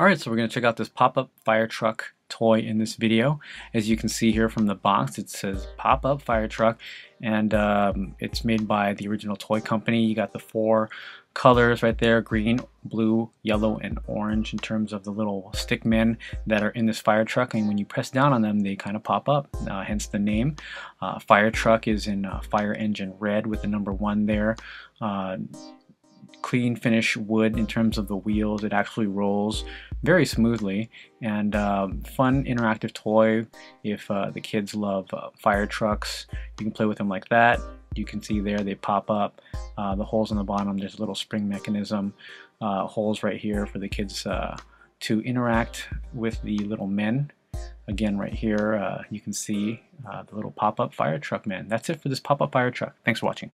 Alright, so we're going to check out this pop-up fire truck toy in this video. As you can see here from the box, it says pop-up fire truck, and it's made by the original toy company. You got the four colors right there, green, blue, yellow, and orange, in terms of the little stick men that are in this fire truck, and when you press down on them they kind of pop up, hence the name. Fire truck is in fire engine red with the number 1 there. Clean finish wood in terms of the wheels. It actually rolls very smoothly, and fun interactive toy if the kids love fire trucks. You can play with them like that. You can see there they pop up, the holes on the bottom, there's a little spring mechanism, holes right here for the kids to interact with the little men. Again, right here you can see the little pop-up fire truck man. That's it for this pop-up fire truck. Thanks for watching.